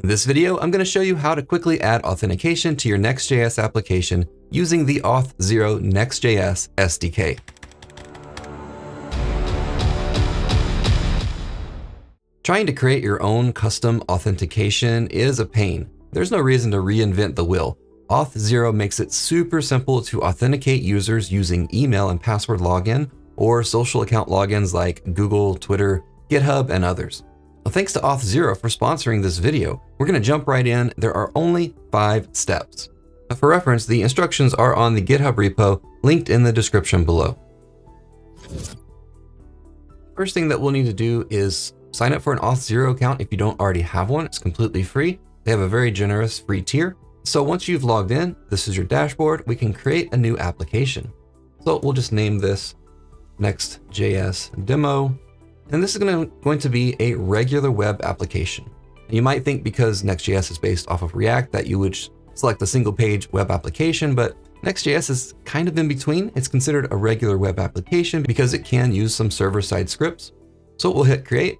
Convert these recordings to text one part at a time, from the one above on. In this video, I'm going to show you how to quickly add authentication to your Next.js application using the Auth0 Next.js SDK. Trying to create your own custom authentication is a pain. There's no reason to reinvent the wheel. Auth0 makes it super simple to authenticate users using email and password login or social account logins like Google, Twitter, GitHub, and others. Well, thanks to Auth0 for sponsoring this video. We're going to jump right in. There are only 5 steps. For reference, the instructions are on the GitHub repo linked in the description below. First thing that we'll need to do is sign up for an Auth0 account if you don't already have one. It's completely free. They have a very generous free tier. So once you've logged in, this is your dashboard. We can create a new application. So we'll just name this Next.js Demo. And this is going to be a regular web application. You might think because Next.js is based off of React that you would select a single page web application, but Next.js is kind of in between. It's considered a regular web application because it can use some server-side scripts. So we'll hit create.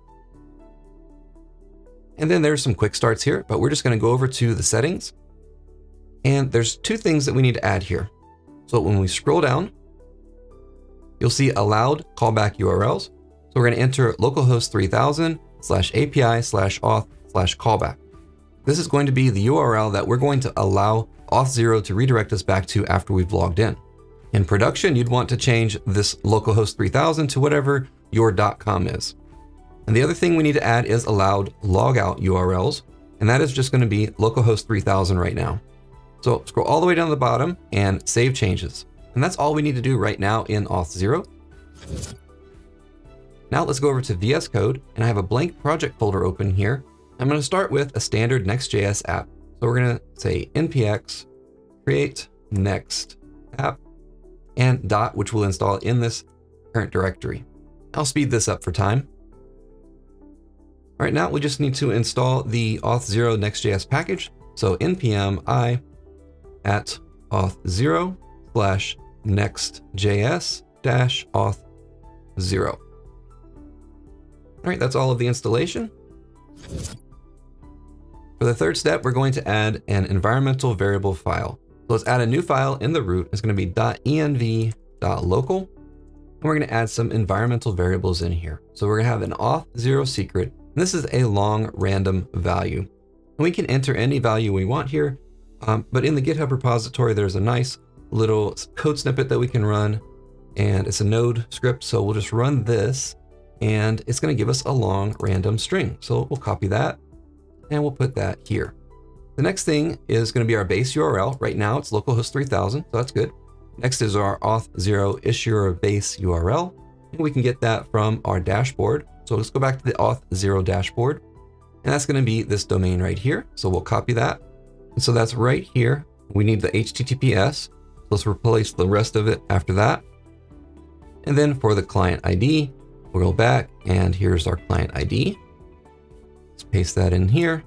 And then there's some quick starts here, but we're just going to go over to the settings. And there's 2 things that we need to add here. So when we scroll down, you'll see allowed callback URLs. So we're going to enter localhost 3000/API/auth/callback. This is going to be the URL that we're going to allow Auth0 to redirect us back to after we've logged in. In production, you'd want to change this localhost 3000 to whatever your .com is. And the other thing we need to add is allowed logout URLs, and that is just going to be localhost 3000 right now. So scroll all the way down to the bottom and save changes. And that's all we need to do right now in Auth0. Now let's go over to VS Code, and I have a blank project folder open here. I'm going to start with a standard Next.js app. So we're going to say npx create next app and dot, which we'll install in this current directory. I'll speed this up for time. All right, now we just need to install the Auth0 Next.js package. So npm i @auth0/next.js-auth0. All right, that's all of the installation. For the third step, we're going to add an environmental variable file. So let's add a new file in the root. It's going to be .env.local. And we're going to add some environmental variables in here. So we're going to have an Auth0 secret. And this is a long random value. And we can enter any value we want here. But in the GitHub repository, there's a nice little code snippet that we can run. And it's a Node script. So we'll just run this. And it's going to give us a long random string. So we'll copy that and we'll put that here. The next thing is going to be our base URL. Right now it's localhost 3000, so that's good. Next is our Auth0 issuer base URL. And we can get that from our dashboard. So let's go back to the Auth0 dashboard. And that's going to be this domain right here. So we'll copy that. And so that's right here. We need the HTTPS. Let's replace the rest of it after that. And then for the client ID, we'll go back and here's our client ID. Let's paste that in here.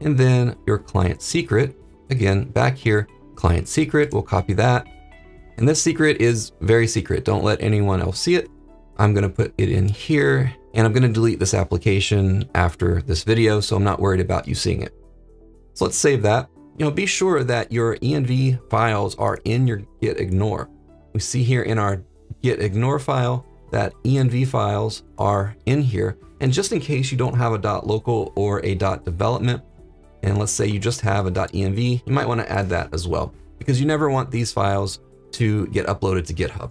And then your client secret, again, back here, client secret, we'll copy that. And this secret is very secret. Don't let anyone else see it. I'm going to put it in here and I'm going to delete this application after this video. So I'm not worried about you seeing it. So let's save that. You know, be sure that your env files are in your gitignore. We see here in our gitignore file that env files are in here. And just in case you don't have a .local or a .development, and let's say you just have a .env, you might want to add that as well, because you never want these files to get uploaded to GitHub.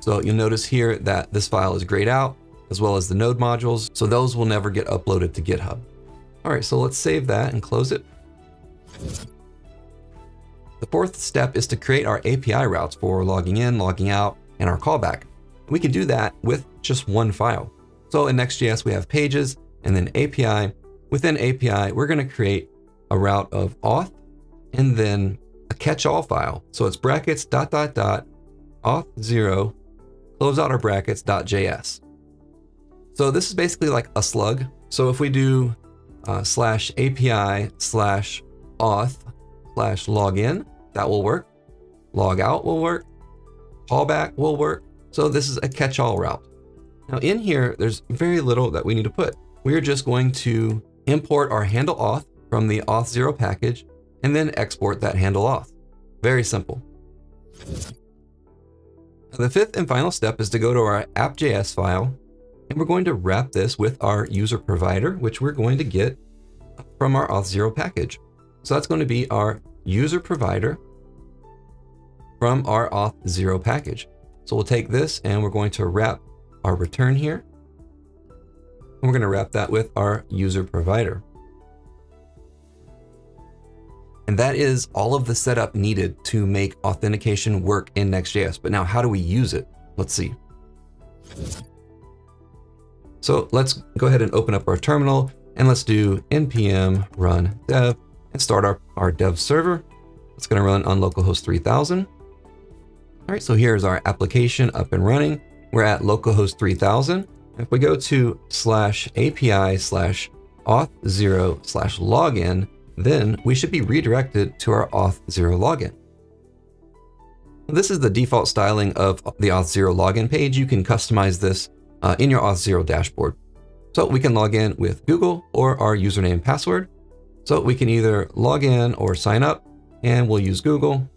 So you'll notice here that this file is grayed out, as well as the node modules. So those will never get uploaded to GitHub. All right, so let's save that and close it. The fourth step is to create our API routes for logging in, logging out, and our callback. We can do that with just one file. So in Next.js, we have pages and then API. Within API, we're going to create a route of auth and then a catch-all file. So it's brackets ... auth0, close out our brackets .js. So this is basically like a slug. So if we do /API/auth/login, that will work. Logout will work. Callback will work. So this is a catch-all route. Now in here, there's very little that we need to put. We're just going to import our handle auth from the auth0 package and then export that handle auth. Very simple. Now, the fifth and final step is to go to our app.js file, and we're going to wrap this with our user provider, which we're going to get from our auth0 package. So that's going to be our user provider from our auth0 package. So we'll take this and we're going to wrap our return here. And we're going to wrap that with our user provider. And that is all of the setup needed to make authentication work in Next.js. But now how do we use it? Let's see. So let's go ahead and open up our terminal and let's do npm run dev and start our dev server. It's going to run on localhost 3000. All right, so here's our application up and running. We're at localhost 3000. If we go to /API/auth0/login, then we should be redirected to our auth0 login. This is the default styling of the auth0 login page. You can customize this in your auth0 dashboard. So we can log in with Google or our username and password. So we can either log in or sign up, and we'll use Google.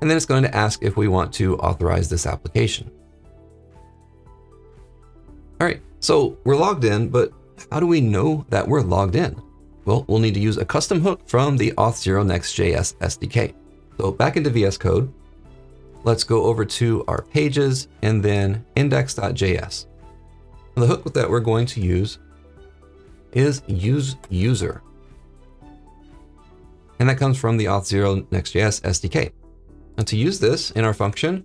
And then it's going to ask if we want to authorize this application. All right, so we're logged in, but how do we know that we're logged in? Well, we'll need to use a custom hook from the Auth0 Next.js SDK. So back into VS Code, let's go over to our pages and then index.js. The hook that we're going to use is useUser. And that comes from the Auth0 Next.js SDK. And to use this in our function,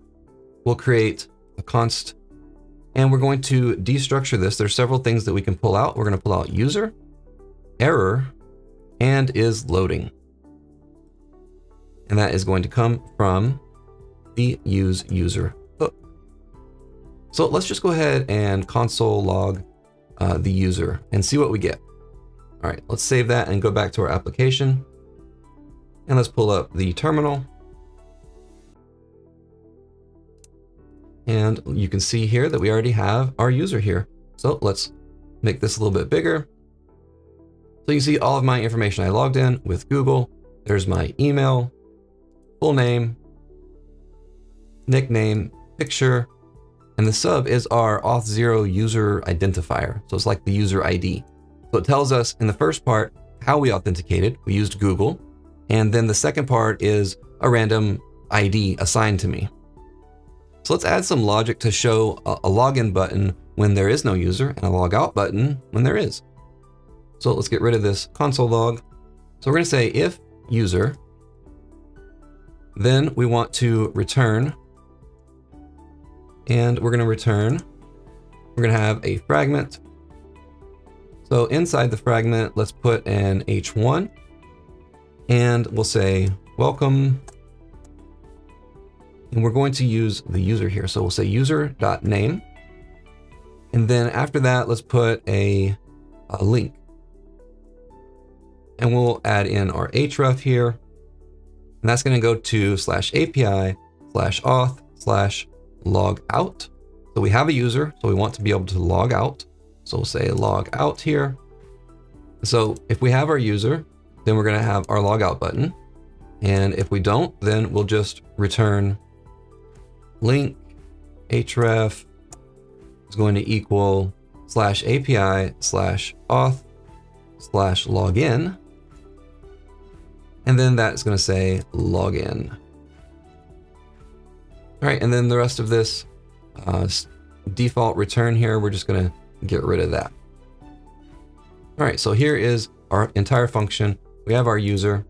we'll create a const and we're going to destructure this. There's several things that we can pull out. We're going to pull out user, error, and is loading. And that is going to come from the useUser hook. So let's just go ahead and console log the user and see what we get. All right, let's save that and go back to our application. And let's pull up the terminal. And you can see here that we already have our user here. So let's make this a little bit bigger. So you can see all of my information. I logged in with Google. There's my email, full name, nickname, picture, and the sub is our auth0 user identifier. So it's like the user ID. So it tells us in the first part how we authenticated. We used Google. And then the second part is a random ID assigned to me. So let's add some logic to show a login button when there is no user and a logout button when there is. So let's get rid of this console log. So we're going to say if user, then we want to return, and we're going to have a fragment. So inside the fragment, let's put an h1 and we'll say welcome. And we're going to use the user here. So we'll say user.name. And then after that, let's put a link. And we'll add in our href here. And that's going to go to /API/auth/logout. So we have a user, so we want to be able to log out. So we'll say log out here. So if we have our user, then we're going to have our logout button. And if we don't, then we'll just return link href is going to equal /API/auth/login. And then that is going to say login. All right. And then the rest of this default return here, we're just going to get rid of that. All right. So here is our entire function. We have our user.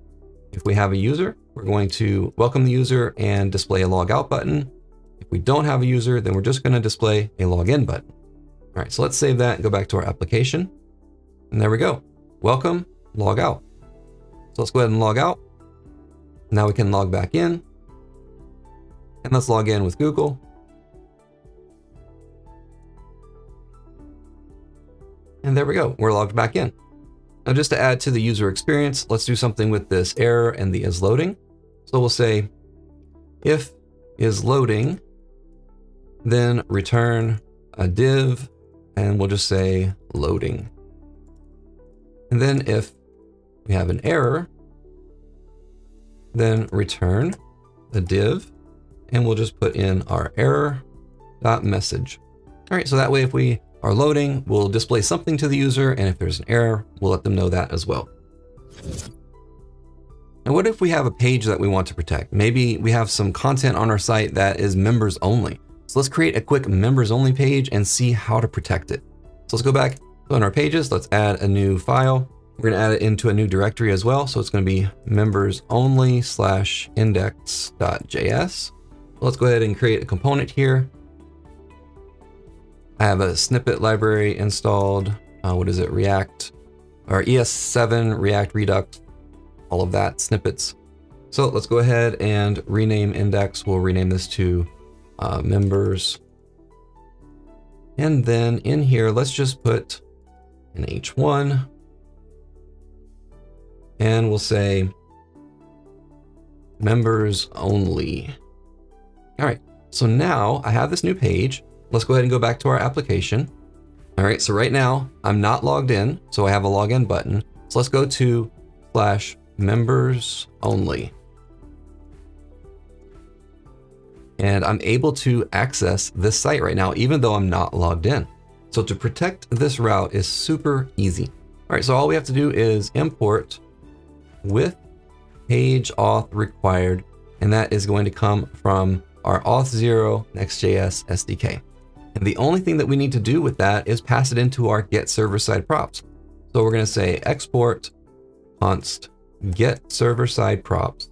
If we have a user, we're going to welcome the user and display a logout button. If we don't have a user, then we're just going to display a login button. All right, so let's save that and go back to our application. And there we go. Welcome, log out. So let's go ahead and log out. Now we can log back in. And let's log in with Google. And there we go. We're logged back in. Now, just to add to the user experience, let's do something with this error and the is loading. So we'll say if is loading, then return a div and we'll just say loading. And then if we have an error, then return a div, and we'll just put in our error.message. All right, so that way if we are loading, we'll display something to the user, and if there's an error, we'll let them know that as well. Now, what if we have a page that we want to protect? Maybe we have some content on our site that is members only. So let's create a quick members only page and see how to protect it. So let's go back on our pages. Let's add a new file. We're going to add it into a new directory as well. So it's going to be members only / index.js. Let's go ahead and create a component here. I have a snippet library installed. What is it? React or ES7, React Redux, all of that snippets. So let's go ahead and rename index. We'll rename this to members. And then in here, let's just put an H1. And we'll say members only. All right, so now I have this new page. Let's go ahead and go back to our application. All right, so right now I'm not logged in, so I have a login button. So let's go to / members only. And I'm able to access this site right now, even though I'm not logged in. So to protect this route is super easy. All right, so all we have to do is import withPageAuthRequired, and that is going to come from our Auth0 Next.js SDK. And the only thing that we need to do with that is pass it into our getServerSideProps. So we're going to say export const getServerSideProps,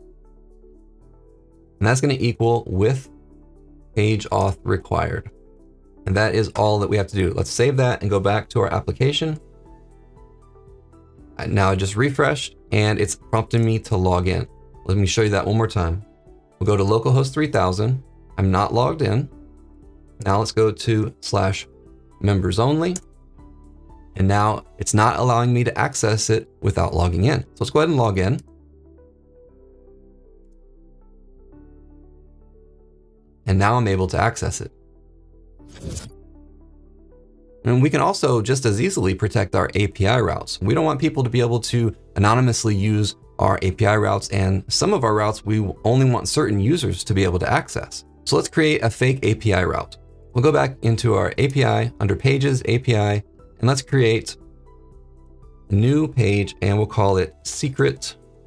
and that's going to equal withPageAuthRequired. And that is all that we have to do. Let's save that and go back to our application. Now I just refreshed and it's prompting me to log in. Let me show you that one more time. We'll go to localhost 3000. I'm not logged in. Now let's go to / members only. And now it's not allowing me to access it without logging in. So let's go ahead and log in. And now I'm able to access it. And we can also just as easily protect our API routes. We don't want people to be able to anonymously use our API routes, and some of our routes we only want certain users to be able to access. So let's create a fake API route. We'll go back into our API under Pages API, and let's create a new page and we'll call it secret.js.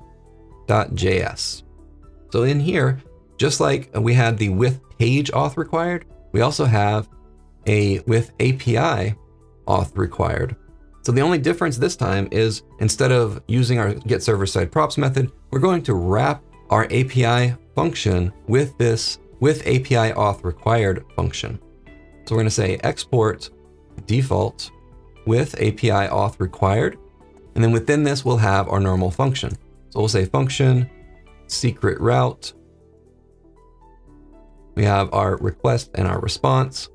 So in here, just like we had the withPageAuthRequired, we also have a withAPIAuthRequired. So the only difference this time is instead of using our getServerSideProps method, we're going to wrap our API function with this withAPIAuthRequired function. So we're going to say export default withAPIAuthRequired, and then within this we'll have our normal function. So we'll say function secret route. We have our request and our response.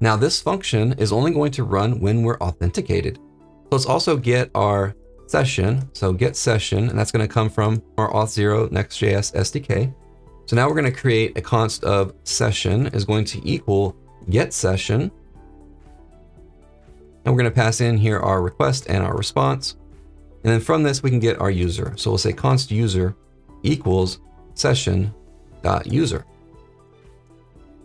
Now this function is only going to run when we're authenticated. So let's also get our session. So get session, and that's going to come from our Auth0 Next.js SDK. So now we're going to create a const of session is going to equal get session. And we're going to pass in here our request and our response. And then from this, we can get our user. So we'll say const user equals session.user.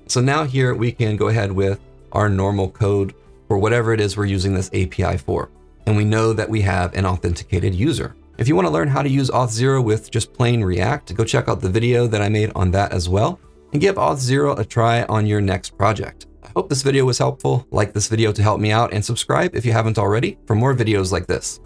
So now here we can go ahead with our normal code for whatever it is we're using this API for. And we know that we have an authenticated user. If you want to learn how to use Auth0 with just plain React, go check out the video that I made on that as well, and give Auth0 a try on your next project. I hope this video was helpful. Like this video to help me out, and subscribe if you haven't already for more videos like this.